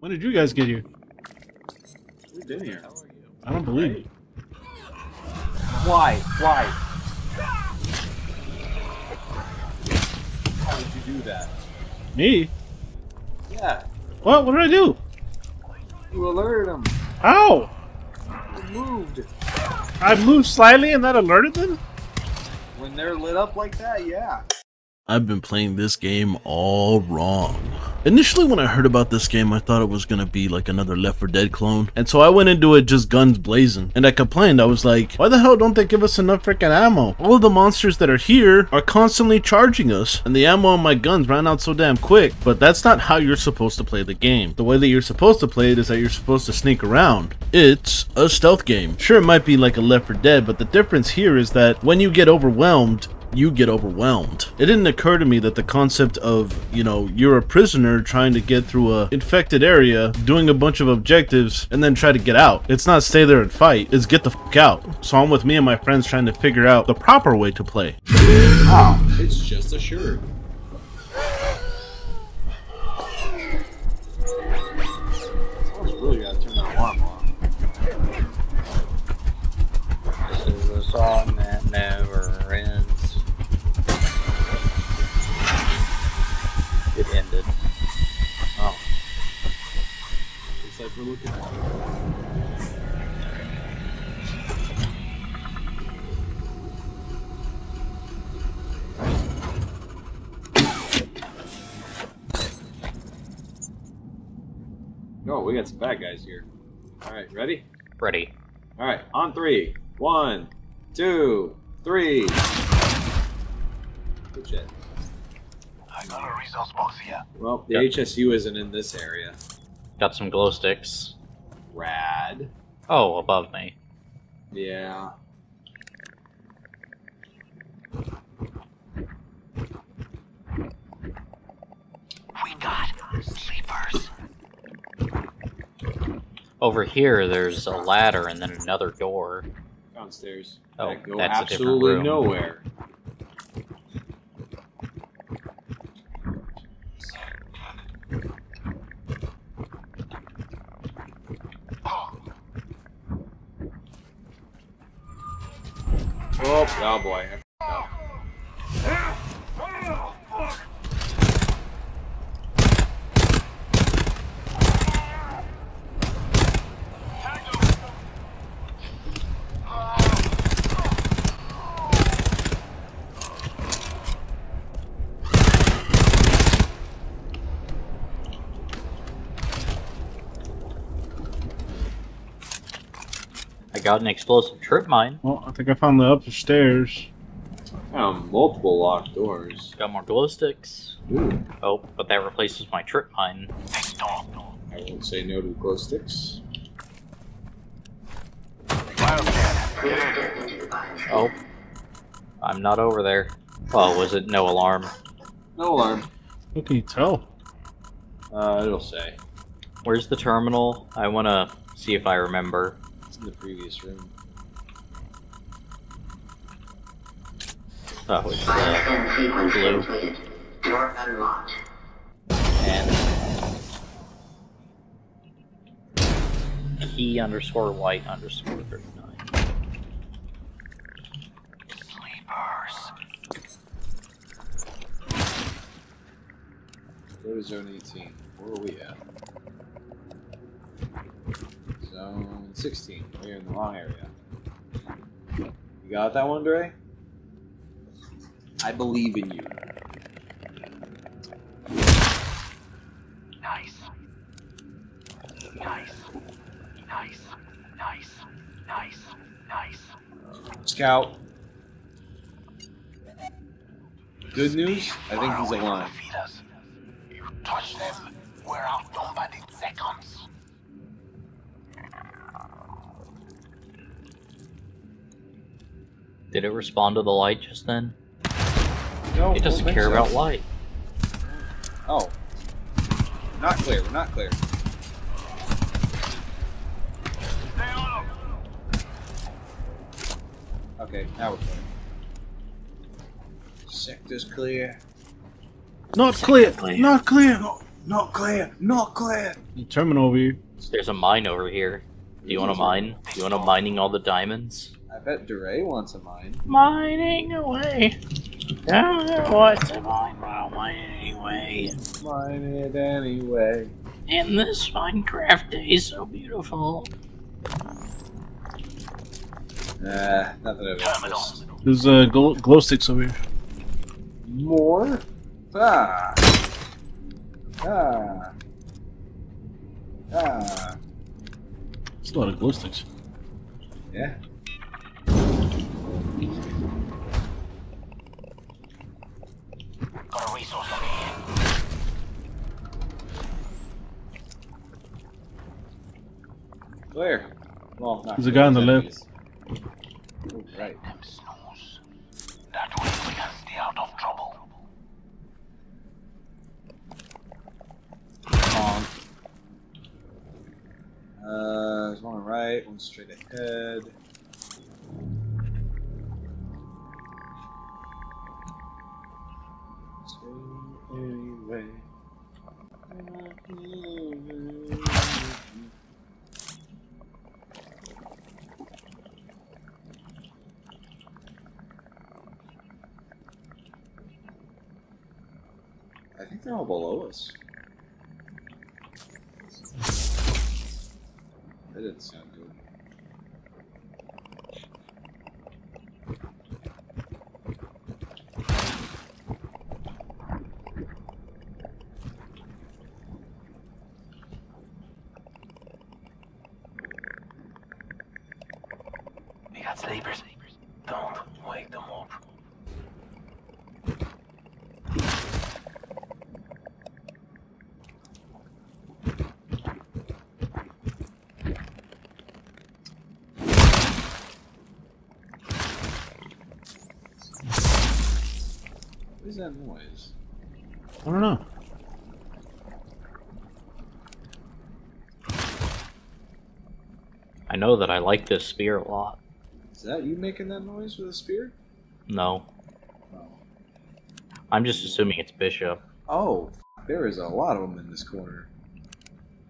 When did you guys get here? We've been here. How are you? I don't believe it. Why? Why? How did you do that? Me? Yeah. What? What did I do? You alerted them. Ow! You moved. I moved slightly and that alerted them? When they're lit up like that, yeah. I've been playing this game all wrong. Initially when I heard about this game, I thought it was gonna be like another Left 4 Dead clone. And so I went into it just guns blazing. And I complained, I was like, why the hell don't they give us enough freaking ammo? All of the monsters that are here are constantly charging us. And the ammo on my guns ran out so damn quick. But that's not how you're supposed to play the game. The way that you're supposed to play it is that you're supposed to sneak around. It's a stealth game. Sure, it might be like a Left 4 Dead, but the difference here is that when you get overwhelmed, you get overwhelmed. It didn't occur to me that the concept of, you know, you're a prisoner trying to get through a infected area, doing a bunch of objectives, and then try to get out. It's not stay there and fight, it's get the fuck out. So I'm with me and my friends trying to figure out the proper way to play. Wow, it's just a shirt. Someone's really gotta turn that alarm on. This is a song that never ends. It ended. Oh. Looks like we're looking at it. Oh, we got some bad guys here. Alright, ready? Ready. Alright, on three. 1, 2, 3. Good shit. I got a resource box here. Well, the HSU isn't in this area. Got some glow sticks. Rad. Oh, above me. Yeah. We got sleepers. Over here, there's a ladder and then another door. Downstairs. Oh, that go that's absolutely a different room. Nowhere. Oh boy, I got an explosive trip mine. Well, I think I found the upstairs. I found multiple locked doors. Got more glow sticks. Ooh. Oh, but that replaces my trip mine. I won't say no to glow sticks. Oh. I'm not over there. Oh, was it no alarm? No alarm. What can you tell? It'll say. Where's the terminal? I want to see if I remember. In the previous room. Oh, it's blue. Door unlocked. And key_white_39. Sleepers. Go to zone 18. Where are we at? Zone 16. We're in the long area. You got that one, Dre? I believe in you. Nice. Nice. Nice. Nice. Nice. Nice. Scout. Good news? I think he's alive. You touch them, we're outdone by the seconds. Did it respond to the light just then? No, it doesn't care about light. Oh. Not clear, we're not clear. Stay on. Okay, now we're clear. Sector's clear. Not clear! Not clear! Not clear! Not clear! Terminal view. There's a mine over here. Do you want a mine? Do you want a mining all the diamonds? I bet DeRay wants a mine. Mining away! What's a mine? Well, mine anyway. Mine it anyway. And this Minecraft day is so beautiful. Nothing of interest. There's glow sticks over here. More? Ah! Ah! Ah! It's a lot of glow sticks. Yeah. Got a resource over here. Where? Well, there's a guy on the left. Oh, right. That way we can stay out of trouble. Come on. There's one on the right, one straight ahead. Anyway. I think they're all below us. That didn't sound good. Sleepers, don't wake them up. What is that noise? I don't know. I know that I like this spear a lot. Is that you making that noise with a spear? No. Oh. I'm just assuming it's Bishop. Oh, there is a lot of them in this corner.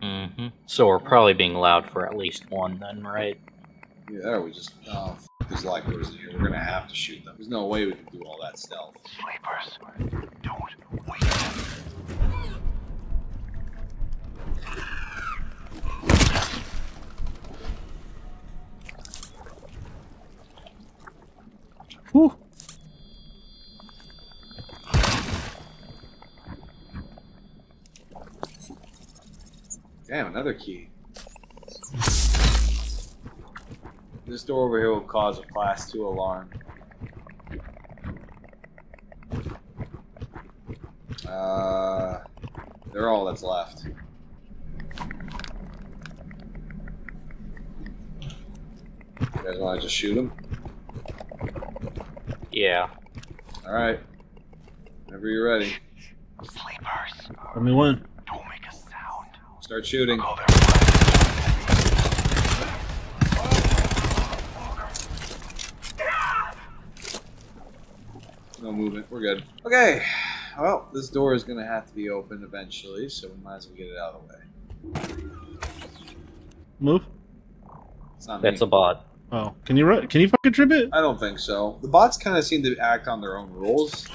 Mm-hmm. So we're probably being loud for at least one then, right? Yeah, we just... Oh, there's lifers in here. We're gonna have to shoot them. There's no way we can do all that stealth. Sleepers, don't wait. Whew. Damn, another key. This door over here will cause a class 2 alarm. They're all that's left. You guys want to just shoot them? Yeah. Alright. Whenever you're ready. Sleepers. Let me win. Don't make a sound. Start shooting. Oh, no movement. We're good. Okay. Well, this door is going to have to be opened eventually, so we might as well get it out of the way. Move. It's not me. That's a bot. Oh, can you fucking trip it? I don't think so. The bots kind of seem to act on their own rules.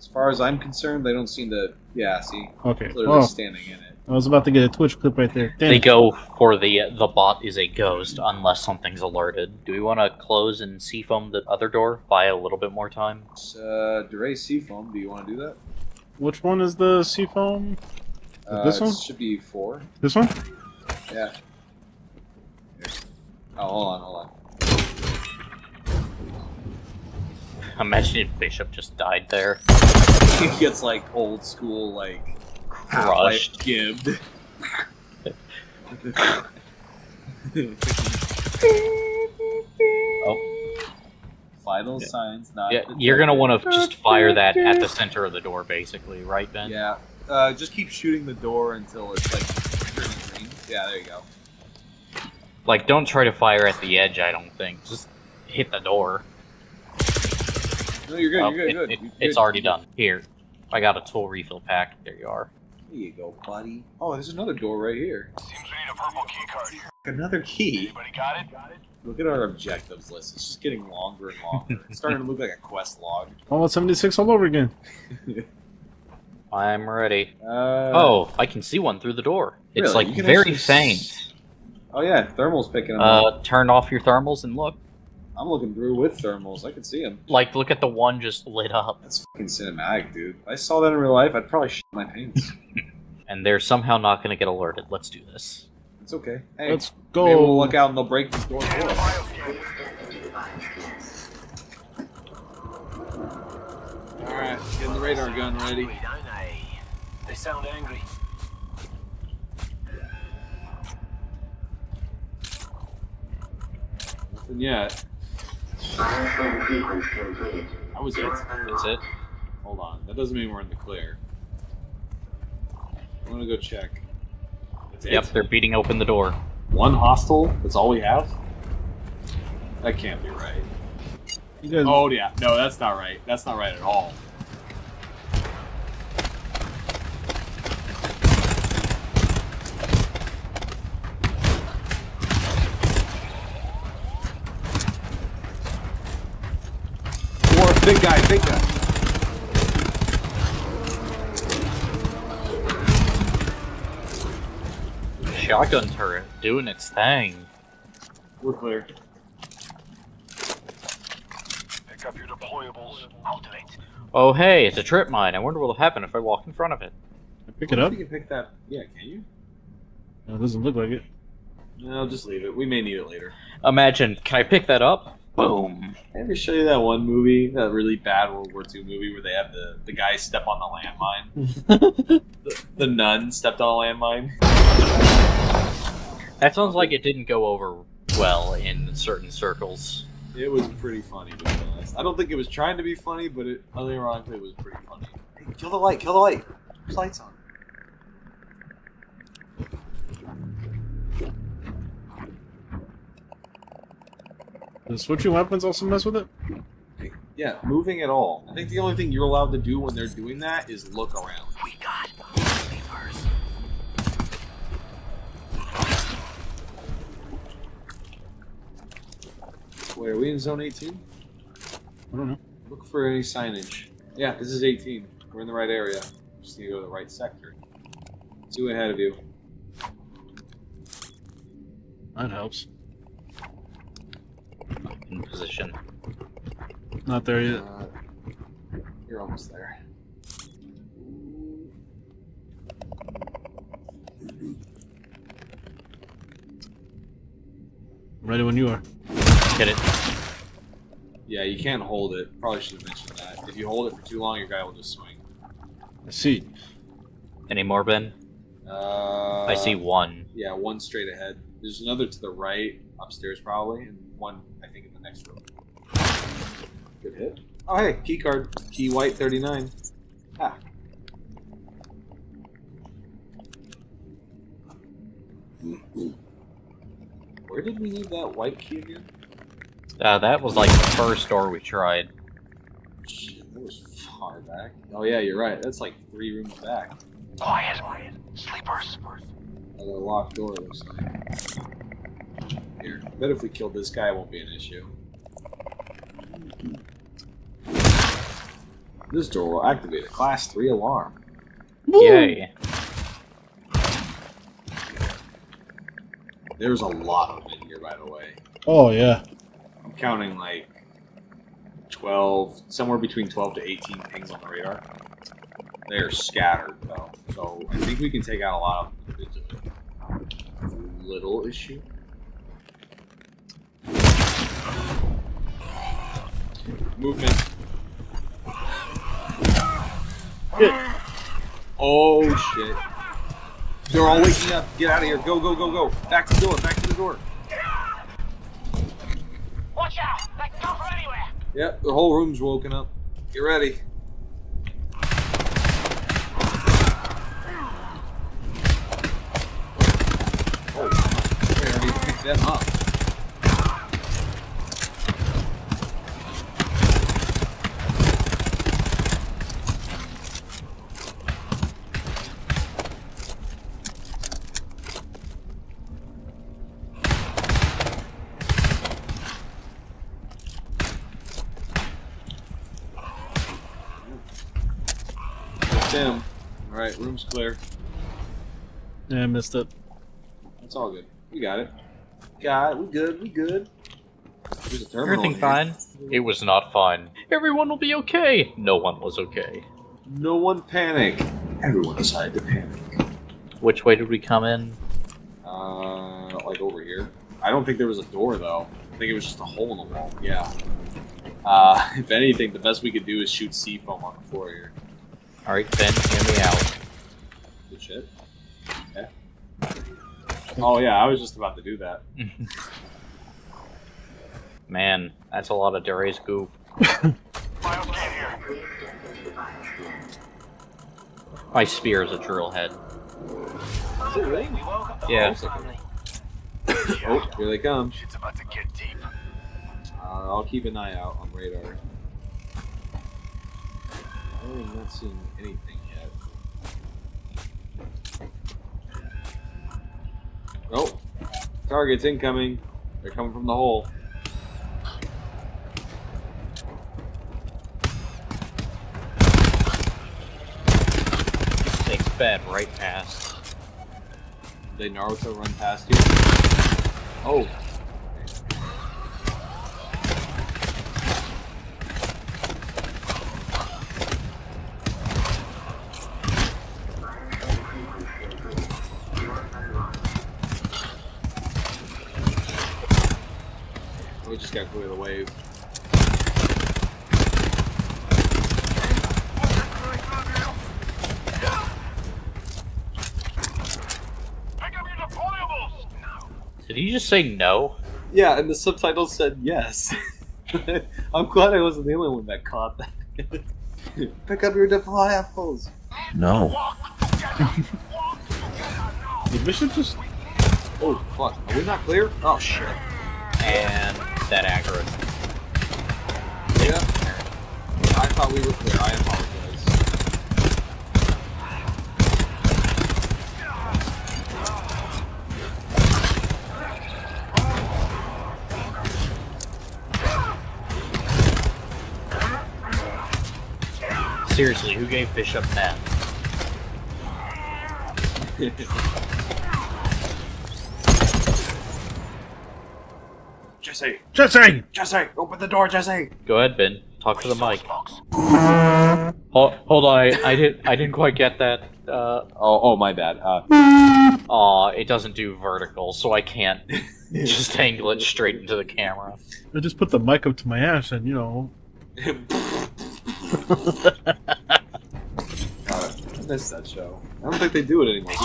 As far as I'm concerned, they don't seem to... Yeah, see? Okay. Literally standing in it. I was about to get a Twitch clip right there. Damn. They go for the bot is a ghost unless something's alerted. Do we want to close and seafoam the other door? Buy a little bit more time? DeRay seafoam, do you want to do that? Which one is the seafoam? This one? Should be 4. This one? Yeah. Oh, hold on. Imagine if Bishop just died there. He gets like old school, like crushed, gibbed. Oh. Vital signs not. Yeah, you're gonna want to just fire that at the center of the door, basically, right, Ben? Yeah. Just keep shooting the door until it's like green. Yeah, there you go. Like, don't try to fire at the edge, I don't think. Just hit the door. No, you're good, you're good. It's already done. Here, I got a tool refill pack. There you are. There you go, buddy. Oh, there's another door right here. Seems we need a purple key card here. Another key. Anybody got it? Look at our objectives list. It's just getting longer and longer. It's starting to look like a quest log. Oh, it's 76 all over again. I'm ready. Oh, I can see one through the door. Really? It's like very faint. Oh yeah, thermal's picking them up. Turn off your thermals and look. I'm looking through with thermals. I can see them. Like, look at the one just lit up. That's fucking cinematic, dude. If I saw that in real life, I'd probably shit my pants. And they're somehow not going to get alerted. Let's do this. It's okay. Hey, let's go. Maybe we'll look out and they'll break this door for us. All right, getting the radar gun ready. They sound angry. Nothing yet. That was it. That's it. Hold on. That doesn't mean we're in the clear. I'm gonna go check. That's it. Yep, they're beating open the door. One hostile? That's all we have? That can't be right. Oh yeah. No, that's not right. That's not right at all. Big guy, big guy. Shotgun turret doing its thing. We're clear. Pick up your deployables. I'll do it. Oh hey, it's a trip mine. I wonder what'll happen if I walk in front of it. Pick it up? You can pick that. Yeah, can you? No, it doesn't look like it. No, just leave it. We may need it later. Imagine. Can I pick that up? Boom. Let me show you that one movie, that really bad World War II movie where they have the guy step on the landmine. the nun stepped on a landmine. That sounds like it didn't go over well in certain circles. It was pretty funny, to be honest. I don't think it was trying to be funny, but it, unironically, it was pretty funny. Hey, kill the light, kill the light. There's lights on. Does switching weapons also mess with it? Yeah, moving at all. I think the only thing you're allowed to do when they're doing that is look around. We got believers. Wait, are we in zone 18? I don't know. Look for any signage. Yeah, this is 18. We're in the right area. Just need to go to the right sector. Two ahead of you. That helps. In position. Not there yet. You're almost there. Ready when you are. Get it. Yeah, you can't hold it. Probably should have mentioned that. If you hold it for too long, your guy will just swing. I see. Any more, Ben? I see one. Yeah, one straight ahead. There's another to the right, upstairs probably, and one, I think, in the next room. Good hit. Oh, hey, key card. Key white 39. Ah. Where did we need that white key again? That was like the first door we tried. Shit, that was far back. Oh, yeah, you're right. That's like 3 rooms back. Quiet, quiet. Sleepers. Another locked door looks like. Here. I bet if we kill this guy, it won't be an issue. This door will activate a class 3 alarm. Yay! There's a lot of them in here, by the way. Oh, yeah. I'm counting like 12, somewhere between 12 to 18 pings on the radar. They are scattered, though. So I think we can take out a lot of them individually. Little issue. Movement. Shit. Oh shit. They're all waking up. Get out of here. Go, go, go, go. Back to the door. Back to the door. Watch out. That can come from anywhere. Yep, the whole room's woken up. Get ready. Oh, I already picked them up. Alright, room's clear. Yeah, I missed it. It's all good. We got it. Got it. We good. We good. There's a terminal. Everything fine? It was not fine. Everyone will be okay. No one was okay. No one panic. Everyone decided to panic. Which way did we come in? Like over here. I don't think there was a door though. I think it was just a hole in the wall. Yeah. If anything, the best we could do is shoot sea foam on the floor here. All right, Ben, hear me out. Good shit. Okay. Oh yeah, I was just about to do that. Man, that's a lot of Dure's goop. My spear is a drill head. Is it really? Yeah. Oh, here they come. Shit's about to get deep. I'll keep an eye out on radar. I'm not seeing anything yet. Oh, target's incoming. They're coming from the hole. They sped right past. Did they Naruto run past you? Oh. We just got clear of the wave. Pick up your deployables! No. Did he just say no? Yeah, and the subtitles said yes. I'm glad I wasn't the only one that caught that. Pick up your deployables! No. The mission just... Oh, fuck. Are we not clear? Oh, shit. And... that aggro. Yeah. I thought we were clear. I apologize. Seriously, who gave Bishop that? Jesse! Jesse! Jesse! Open the door, Jesse! Go ahead, Ben. Talk to the mic. Hold on, I didn't quite get that. Oh, my bad. It doesn't do vertical, so I can't just angle it straight into the camera. I just put the mic up to my ass and, you know... I missed that show. I don't think they do it anymore, do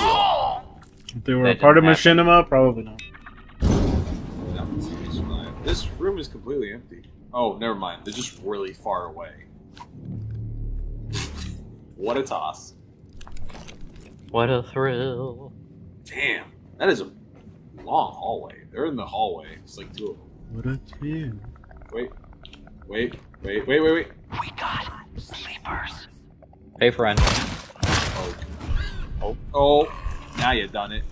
they? If they were a part of Machinima, probably not. This room is completely empty. Oh, never mind. They're just really far away. What a toss. What a thrill. Damn. That is a long hallway. They're in the hallway. It's like two of them. What a thrill. Wait. Wait. We got sleepers. Hey, friend. Oh. Now you done it.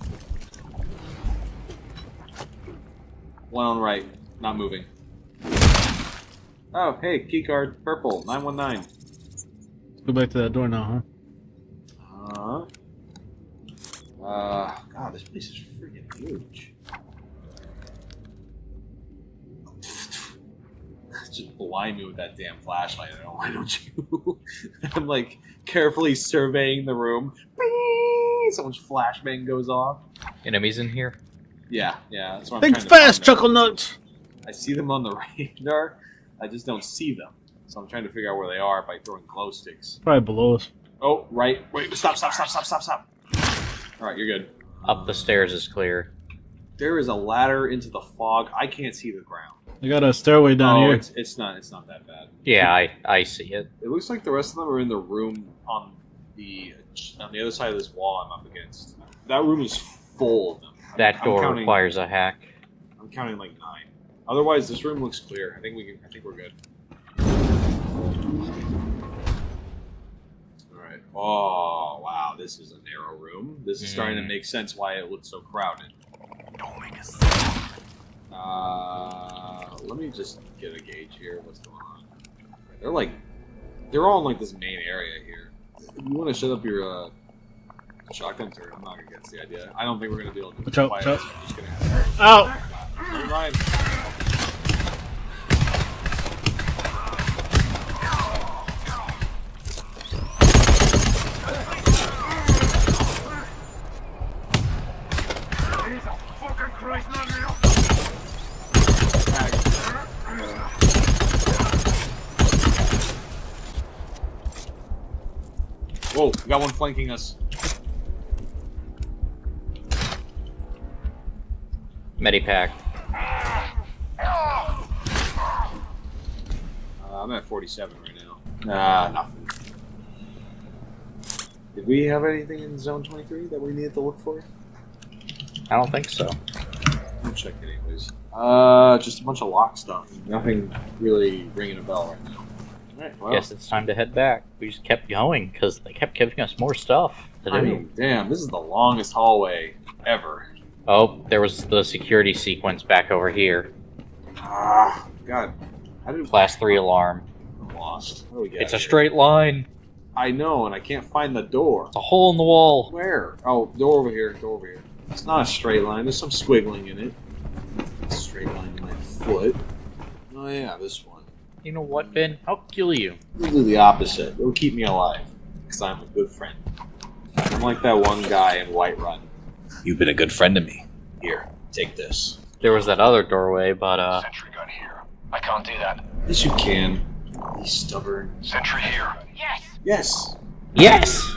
One on right. Not moving. Oh, hey, keycard, purple, 919. Go back to that door now, huh? God, this place is freaking huge. Just blind me with that damn flashlight. I don't. Why don't you? I'm like carefully surveying the room. Bing! Someone's flashbang goes off. Enemies in here? Yeah. That's what I'm trying to fast, Chuckle Nuts. I see them on the radar, I just don't see them. So I'm trying to figure out where they are by throwing glow sticks. Probably below us. Oh, right. Wait, stop. Alright, you're good. Up the stairs is clear. There is a ladder into the fog. I can't see the ground. They got a stairway down here. It's not that bad. Yeah, I see it. It looks like the rest of them are in the room on the other side of this wall I'm up against. That room is full of them. That door requires a hack. I'm counting like 9. Otherwise, this room looks clear. I think we're good. All right. Oh wow, this is a narrow room. This is starting to make sense why it looks so crowded. Don't make a sound. Let me just get a gauge here. What's going on? They're all in like this main area here. You want to shut up your Shotguns are, I'm not gonna get the idea. I don't think we're gonna be able to do it. So I'm just gonna have to. Ow! Never mind. Whoa, we got one flanking us. Medipack. I'm at 47 right now. Nah, nothing. Did we have anything in Zone 23 that we needed to look for? I don't think so. I'll check it anyways. Just a bunch of lock stuff. Nothing really ringing a bell right now. Alright, well. Guess it's time to head back. We just kept going because they kept giving us more stuff. I mean, damn, this is the longest hallway ever. Oh, there was the security sequence back over here. Ah, God. How did Class 3 alarm. I'm lost. What do we get? It's a straight line. I know, and I can't find the door. It's a hole in the wall. Where? Oh, door over here. Door over here. It's not a straight line. There's some squiggling in it. Straight line in my foot. Oh, yeah, this one. You know what, Ben? I'll kill you. We'll do the opposite. It'll keep me alive. Because I'm a good friend. I'm like that one guy in Whiterun. You've been a good friend to me. Here, take this. There was that other doorway, but Sentry gun here. I can't do that. Yes, you can. He's stubborn. Sentry here. Yes. Yes. Yes.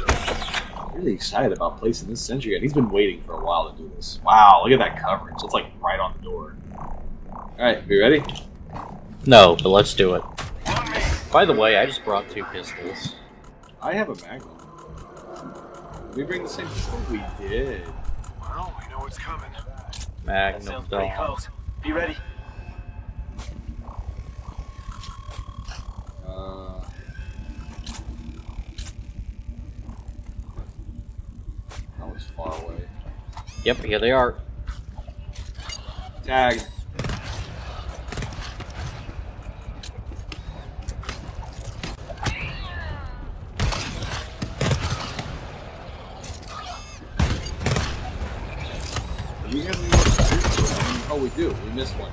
I'm really excited about placing this sentry gun. He's been waiting for a while to do this. Wow, look at that coverage. It's like right on the door. All right, you ready? No, but let's do it. By the way, I just brought 2 pistols. I have a magnum. Did we bring the same pistol? We did. Well, we know what's coming. Magnum. That sounds pretty close. Be ready. That was far away. Yep, here they are. Tag. Oh, we do. We missed one.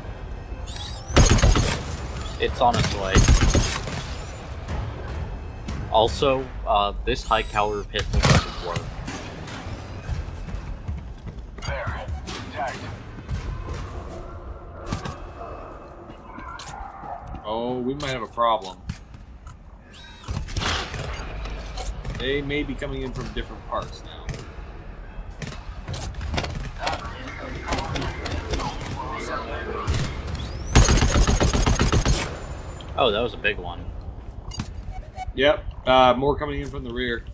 It's on its way. Also, this high caliber pistol doesn't work. There. Tagged. Oh, we might have a problem. They may be coming in from different parts now. Oh, that was a big one. Yep, more coming in from the rear.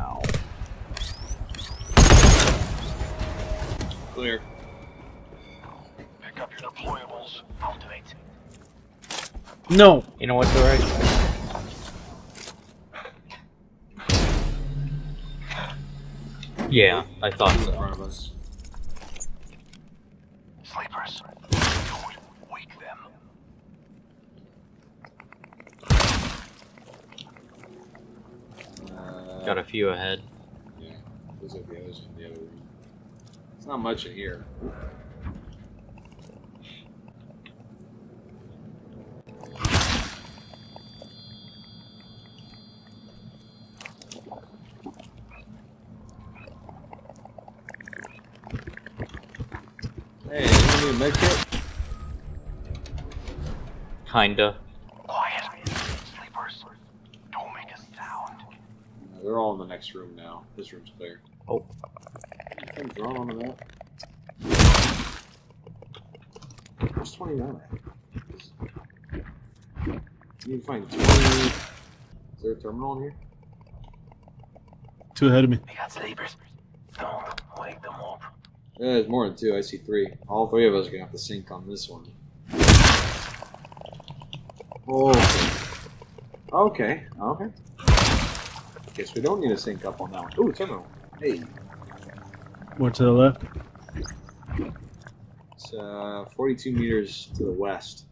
Oh clear. Pick up your deployables. Activate. No! You know what's alright? Yeah, I thought so. In front of us. Sleepers. Don't wake them. Got a few ahead. Yeah, those are the others in the other room. It's not much in here. Hey, you need a med kit? Kinda. Quiet. Sleepers. Don't make a sound. They're all in the next room now. This room's clear. Oh. I'm drawn onto that. Where's 29 at? You need to find 20. Is there a terminal in here? Two ahead of me. I got sleepers. Don't There's more than two. I see three. All three of us are gonna have to sink on this one. Oh. Okay. Okay. Guess we don't need to sink up on that one. Ooh, terminal. Hey. More to the left. It's 42 meters to the west.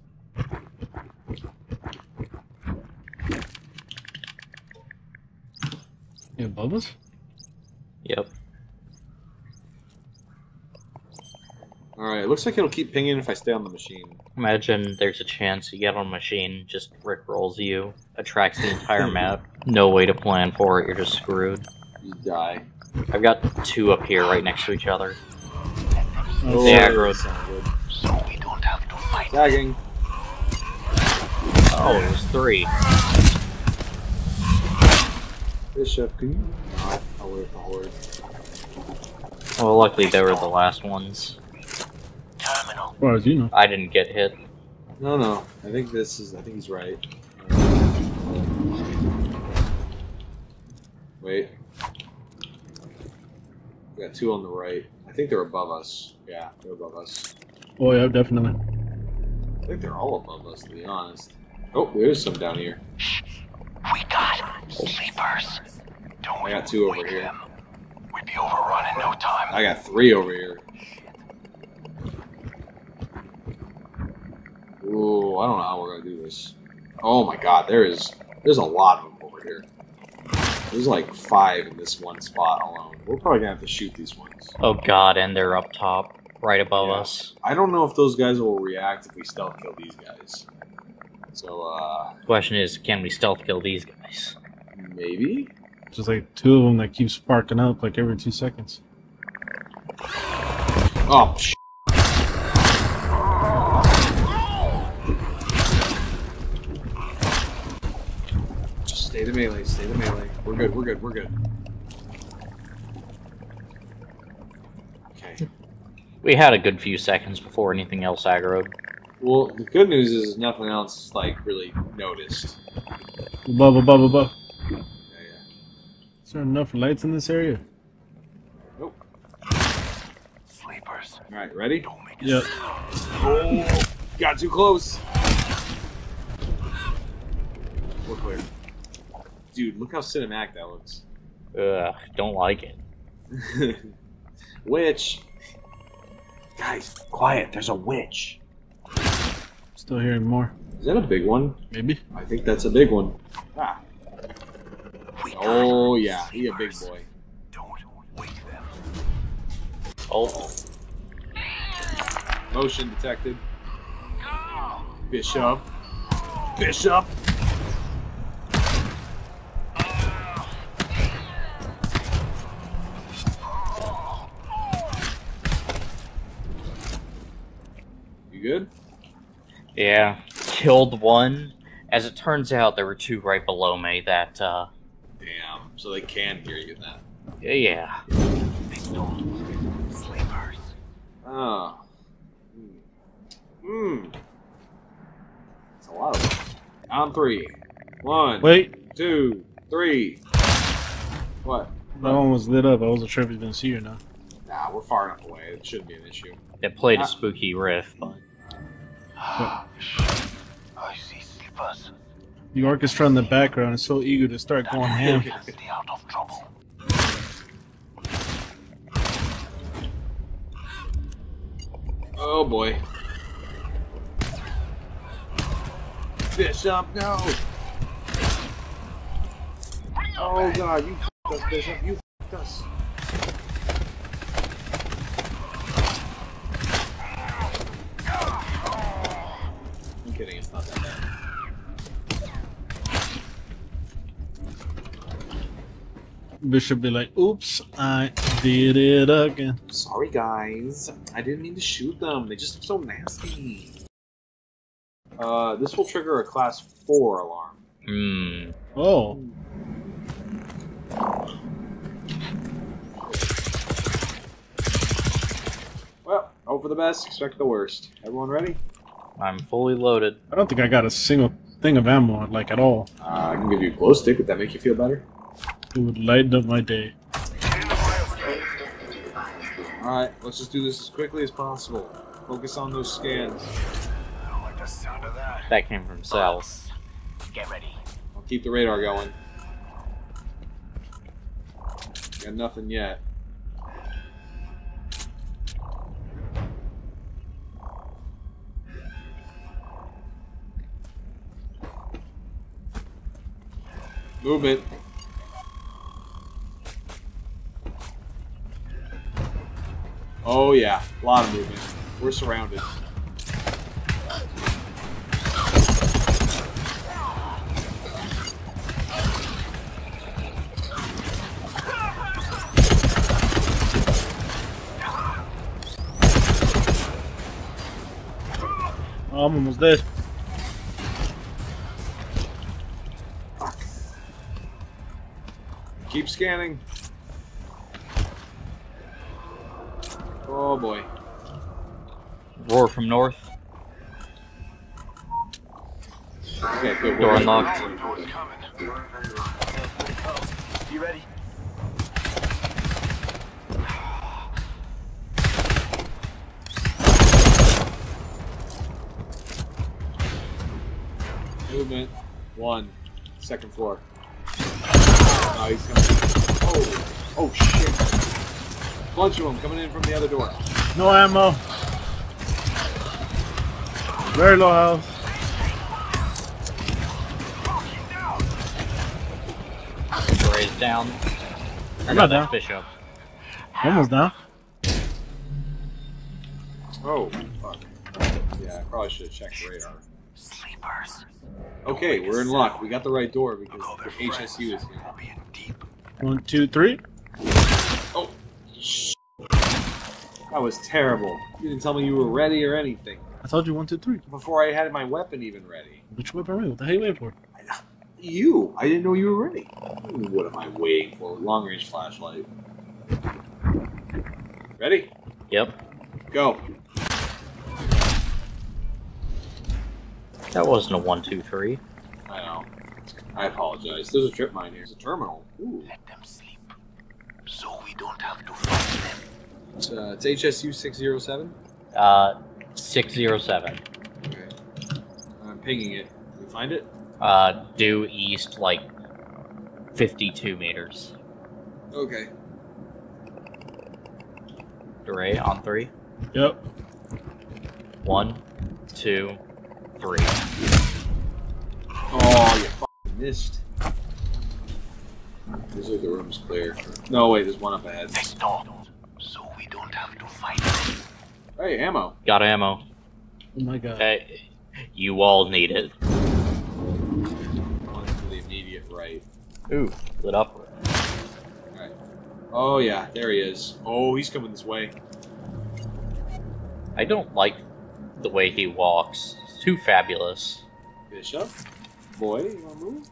You above us? Yep. Alright, it looks like it'll keep pinging if I stay on the machine. Imagine there's a chance you get on a machine, just rickrolls you, attracts the entire map, no way to plan for it, you're just screwed. You die. I've got two up here right next to each other. Oh, they aggroed. So we don't have to fight. Tagging. Oh, it was three. Bishop, can you not away from the horde? Well, luckily they were the last ones. Well, you know. I didn't get hit. No, no. I think this is. I think he's right. Wait. We got two on the right. I think they're above us. Yeah, they're above us. Oh yeah, definitely. I think they're all above us, to be honest. Oh, there's some down here. We got sleepers. Don't we? I got two over here. We'd be overrun in no time. I got three over here. Ooh, I don't know how we're gonna do this. Oh my god, there's a lot of them over here. There's like five in this one spot alone. We're probably gonna have to shoot these ones. Oh god, and they're up top, right above us. I don't know if those guys will react if we stealth kill these guys. So, question is, can we stealth kill these guys? Maybe? Just like two of them that keep sparking up like every 2 seconds. Oh, shit. Stay the melee, stay the melee. We're good, we're good, we're good. Okay. We had a good few seconds before anything else aggroed. Well, the good news is nothing else, like, really noticed. Above, above, above. Yeah, yeah. Is there enough lights in this area? Nope. Sleepers. Alright, ready? Don't make it. Yep. Oh, got too close. We're clear. Dude, look how cinematic that looks. Ugh, don't like it. Witch! Guys, quiet, there's a witch! Still hearing more. Is that a big one? Maybe. I think that's a big one. Ah. Oh yeah, he a big boy. Don't wake them. Oh. Motion detected. Bishop. Bishop! Good? Yeah, killed one. As it turns out, there were two right below me that, damn, so they can hear you then. Yeah. Sleepers. Oh. Mmm. That's a lot of them. On three. One. Wait. Two. Three. What? That one was lit up. I wasn't sure if you didn't see or not. Nah, we're far enough away. It shouldn't be an issue. It played a spooky riff, but... I see sleepers. The orchestra in the background is so eager to start going ham. Stay out of trouble. Oh boy. Bishop, no! Oh god, you f***ed us, Bishop, you f***ed us. I'm kidding, it's not that bad. Bishop be like, oops, I did it again. Sorry guys, I didn't mean to shoot them, they just look so nasty. This will trigger a class 4 alarm. Hmm. Oh. Well, hope for the best, expect the worst. Everyone ready? I'm fully loaded. I don't think I got a single thing of ammo, like, at all. I can give you a glow stick. Would that make you feel better? It would lighten up my day. Alright, let's just do this as quickly as possible. Focus on those scans. I don't like the sound of that. That came from cells. Get ready. I'll keep the radar going. Got nothing yet. Move it. Oh yeah, a lot of movement. We're surrounded. Oh, I'm almost dead. Keep scanning. Oh boy. Roar from north. Okay, good. Door unlocked. You ready? Movement. 1. Second floor. Oh, he's coming in. Oh, oh shit. Bunch of them coming in from the other door. No ammo. Very low health. Raise down. I'm not down. Fish up. Almost down. Oh, fuck. Yeah, I probably should have checked the radar. Sleepers. Okay, we're in luck. We got the right door because the HSU is here. 1, 2, 3. Oh, that was terrible. You didn't tell me you were ready or anything. I told you 1, 2, 3. Before I had my weapon even ready. Which weapon? Really? What the hell are you waiting for? You! I didn't know you were ready. What am I waiting for? Long-range flashlight. Ready? Yep. Go. That wasn't a 1, 2, 3. I know. I apologize. There's a trip mine here. There's a terminal. Ooh. Let them sleep, so we don't have to fight them. It's HSU 607. 607. Okay. I'm pinging it. You find it? Due east, like 52 meters. Okay. Durey on 3. Yep. 1, 2, 3. Oh, you fucking missed. Looks like the room's clear. No, wait, there's one up ahead. They stalled, so we don't have to fight. Hey, ammo. Got ammo. Oh my god. Hey, you all need it. On to the immediate right. Ooh, lit up. Alright. Oh, yeah, there he is. Oh, he's coming this way. I don't like the way he walks. Too fabulous. Bishop? Boy, you wanna move?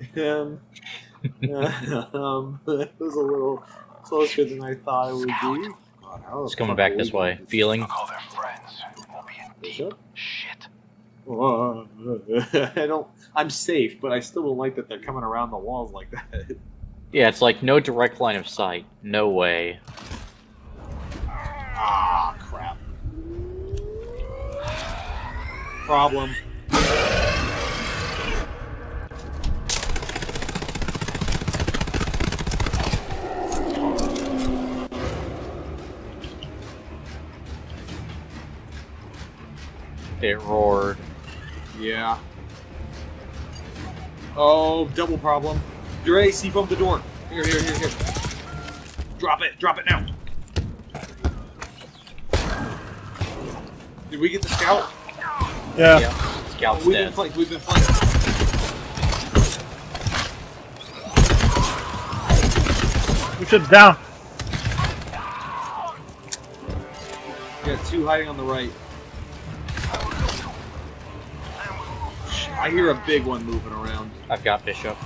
It was a little closer than I thought it would be. God, it's coming back this way. Feeling? I'll call their friends. We'll be in Bishop? Shit. I'm safe, but I still don't like that they're coming around the walls like that. Yeah, it's like no direct line of sight. No way. Ah, crap. Problem. It roared. Yeah. Oh, double problem. Durey, seafoam the door. Here. Drop it now. Did we get the scout? Yeah. Scout's dead. We've been flanked. Bishop's down. We got 2 hiding on the right. I hear a big one moving around. I've got Bishop.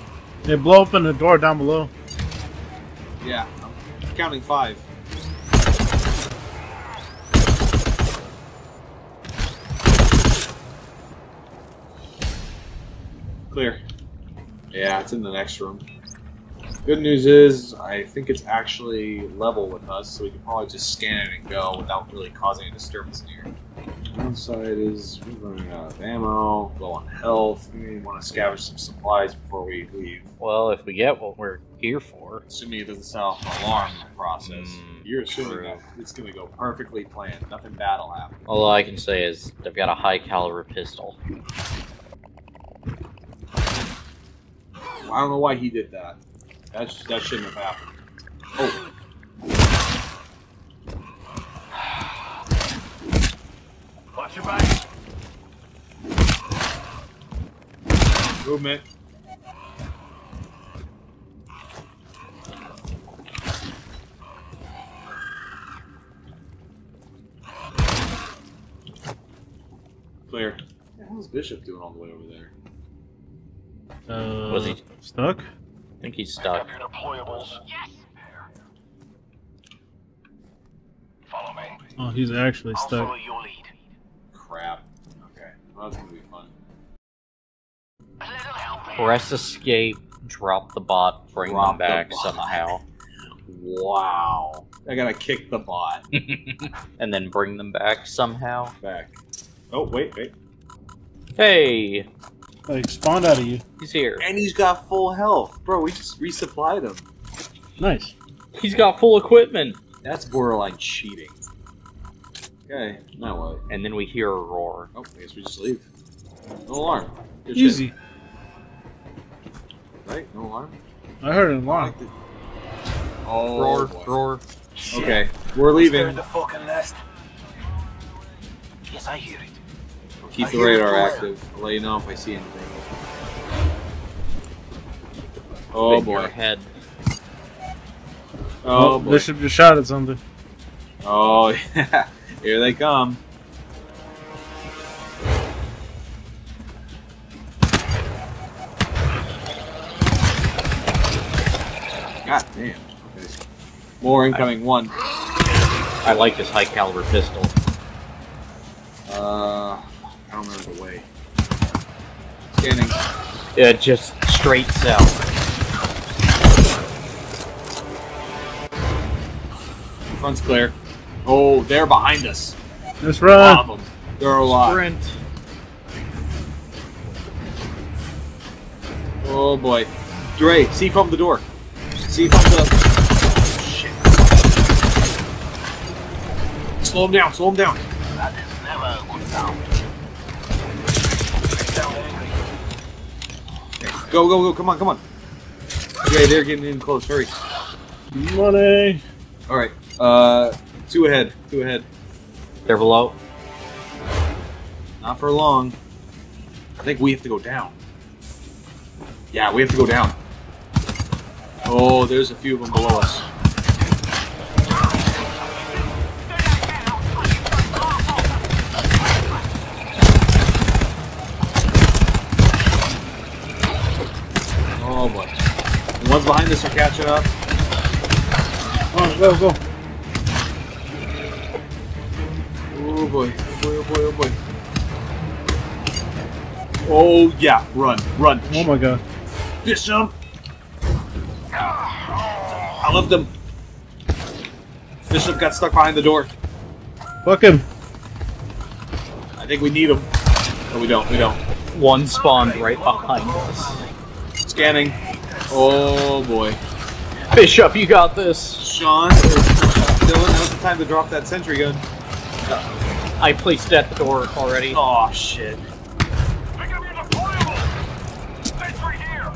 They blow open the door down below. Yeah. I'm counting 5. Clear. Yeah, it's in the next room. Good news is, I think it's actually level with us, so we can probably just scan it and go without really causing a disturbance near. One side is we're running out of ammo, low on health. We want to scavenge some supplies before we leave. Well, if we get what we're here for. Assuming it doesn't sound like an alarm in the process. You're assuming that it's going to go perfectly planned. Nothing bad will happen. All I can say is they've got a high caliber pistol. I don't know why he did that. That shouldn't have happened. Oh. Watch your back. Movement. Clear. What the hell is Bishop doing all the way over there? Was he stuck? I think he's stuck. Pick up your deployables. Yes. Follow me. Oh, he's actually stuck. Follow your lead. Crap. Okay. Well, that's gonna be fun. Press escape, drop the bot, bring them back somehow. Wow. I gotta kick the bot. And then bring them back somehow. Back. Oh, wait. Hey! Like, spawned out of you. He's here. And he's got full health. Bro, we just resupplied him. Nice. He's got full equipment. That's borderline cheating. Okay, now what? And then we hear a roar. Oh, I guess we just leave. No alarm. Good easy. Shit. Right? No alarm? I heard an alarm. Oh, roar. Shit. Okay, we're leaving. The fucking nest. Yes, I hear it. Keep the radar active. I'll let you know if I see anything. Oh boy. Head. Oh boy. Bishop just shot at something. Oh yeah. Here they come. God damn. Okay. More incoming one. I like this high caliber pistol. I don't remember the way. Scanning. Yeah, just straight south. Front's clear. Oh, they're behind us. Let's run. Of them. They're alive. Sprint. Oh boy. Dre, see from the door. See from the. Oh, shit. Slow him down. Slow him down. That is never a good sound. Go, come on. Okay, they're getting in close, hurry. Money! Alright, two ahead. They're below. Not for long. I think we have to go down. Yeah, we have to go down. Oh, there's a few of them below us. Oh boy. The ones behind us are catching up. Oh, go. Oh boy. Oh yeah, run. Oh my god. Bishop! I love them. Bishop got stuck behind the door. Fuck him. I think we need him. No, we don't. One spawned right behind us. Scanning. Oh boy. Bishop, you got this. Sean, Dylan, now's the time to drop that sentry gun. I placed it at the door already. Oh shit. Pick up your deployable. Sentry here.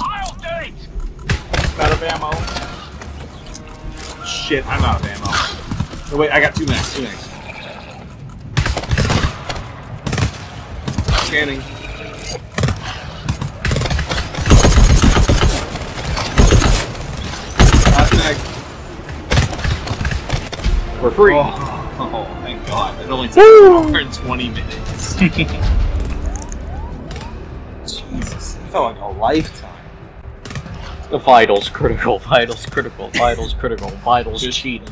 I'll date. Out of ammo. Shit, I'm out of ammo. Oh wait, I got two max. Scanning. We're free. Oh, thank God. It only took an hour and 20 minutes. Jesus. That felt like a lifetime. The vitals critical, just cheating.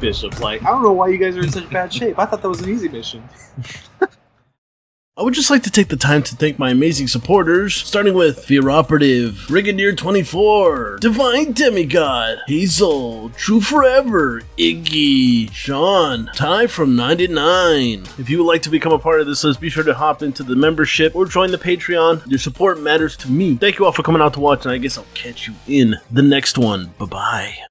Bishop's like, I don't know why you guys are in such bad shape. I thought that was an easy mission. I would just like to take the time to thank my amazing supporters, starting with Fear Operative, Riganeer24, Divine Demigod, Hazel, True Forever, Iggy, Sean, Ty from 99. If you would like to become a part of this list, be sure to hop into the membership or join the Patreon. Your support matters to me. Thank you all for coming out to watch, and I guess I'll catch you in the next one. Bye-bye.